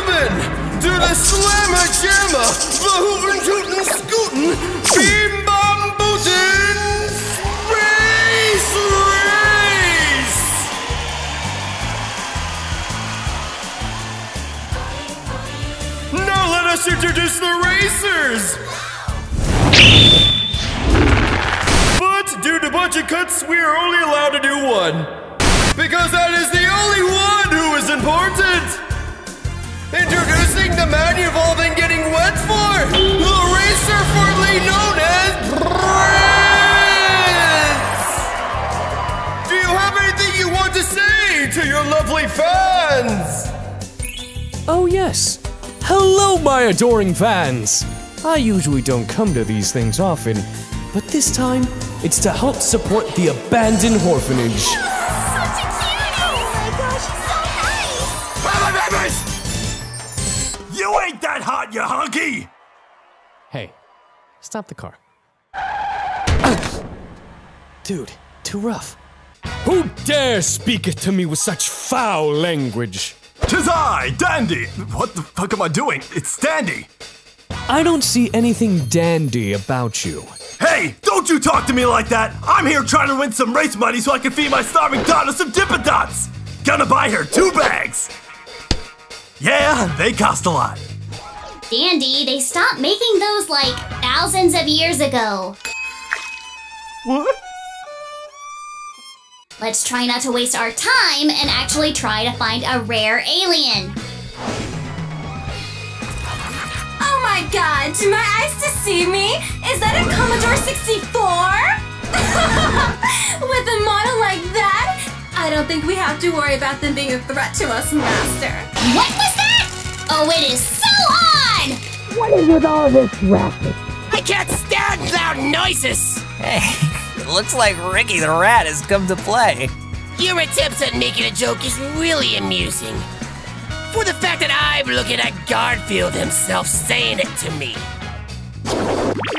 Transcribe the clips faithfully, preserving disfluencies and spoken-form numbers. moving to the Slamma Jamma, the Hootin' Tootin' Scootin' Beam-Bam-Bootin' Race Race! Now let us introduce the racers! But due to budget cuts, we are only allowed to do one. Because that is the only one who is important! Introducing the man you've all been getting wet for! The racer formerly known as Prince! Do you have anything you want to say to your lovely fans? Oh yes. Hello, my adoring fans! I usually don't come to these things often, but this time, it's to help support the abandoned orphanage. You ain't that hot, you hunky! Hey, stop the car. Dude, too rough. Who dares speak to me with such foul language? 'Tis I, Dandy! What the fuck am I doing? It's Dandy! I don't see anything dandy about you. Hey, don't you talk to me like that! I'm here trying to win some race money so I can feed my starving daughter some Dippadots! Gonna buy her two bags! Yeah, they cost a lot. Dandy, they stopped making those, like, thousands of years ago. What? Let's try not to waste our time and actually try to find a rare alien. Oh my god, do my eyes deceive me? Is that a Commodore sixty-four? With a model like that? I don't think we have to worry about them being a threat to us, Master. What was that? Oh, it is so on! What is with all this racket? I can't stand loud noises! Hey, it looks like Ricky the Rat has come to play. Your attempts at making a joke is really amusing. For the fact that I'm looking at Garfield himself saying it to me.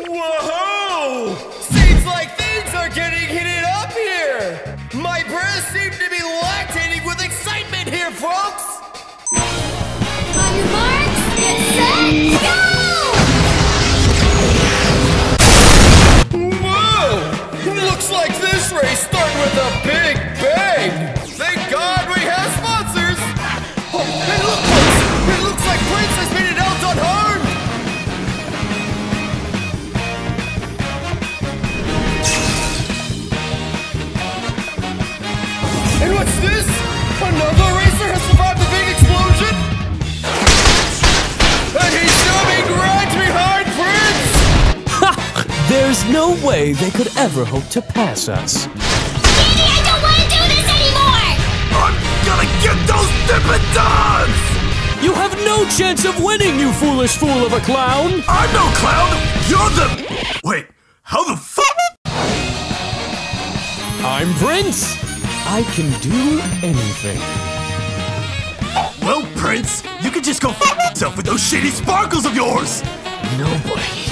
Whoa! Seems like things are getting heated up here! My breath seems to be lactating with excitement here, folks! On your marks, get set, go! Whoa! Looks like this race started with a big bang! Thank God we have sponsors! Oh, and look, folks! It looks like Prince has made it out unharmed! And what's this? Another racer has survived the big explosion? And he's coming right behind Prince! Ha! There's no way they could ever hope to pass us. Dandy, I don't want to do this anymore! I'm gonna get those Dippadots! You have no chance of winning, you foolish fool of a clown! I'm no clown! You're the... Wait, how the fuck? I'm Prince! I can do anything. Well, Prince, you can just go f*** yourself with those shitty sparkles of yours! Nobody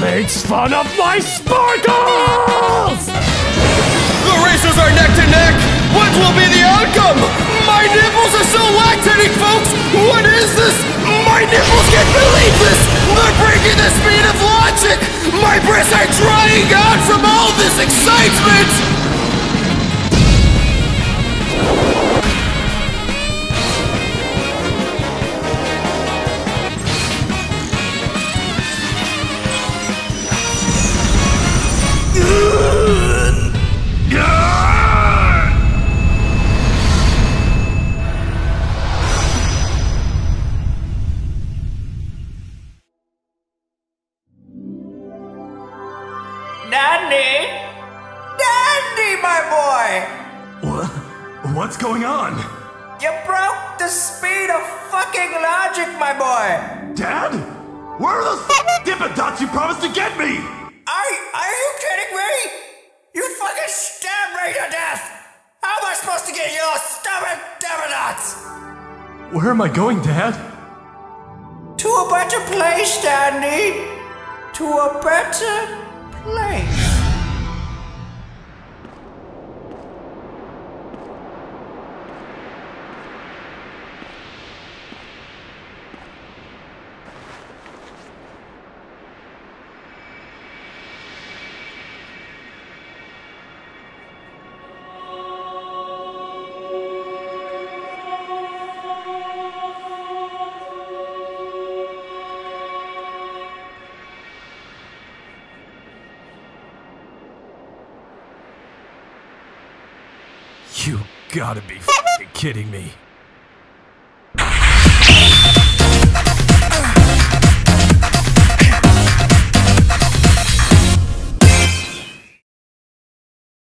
makes fun of my sparkles! The racers are neck to neck! What will be the outcome? My nipples are so lactating, folks! What is this? My nipples can't believe this! They're breaking the speed of logic! My breasts are drying out from all this excitement! Dandy? Dandy, my boy! What? What's going on? You broke the speed of fucking logic, my boy! Dad? Where are those Dippadots you promised to get me? Are, are you kidding me? You fucking stabbed me to death! How am I supposed to get you those stubborn Dippadots? Where am I going, Dad? To a better place, Dandy! To a better... place. gotta be fucking kidding me.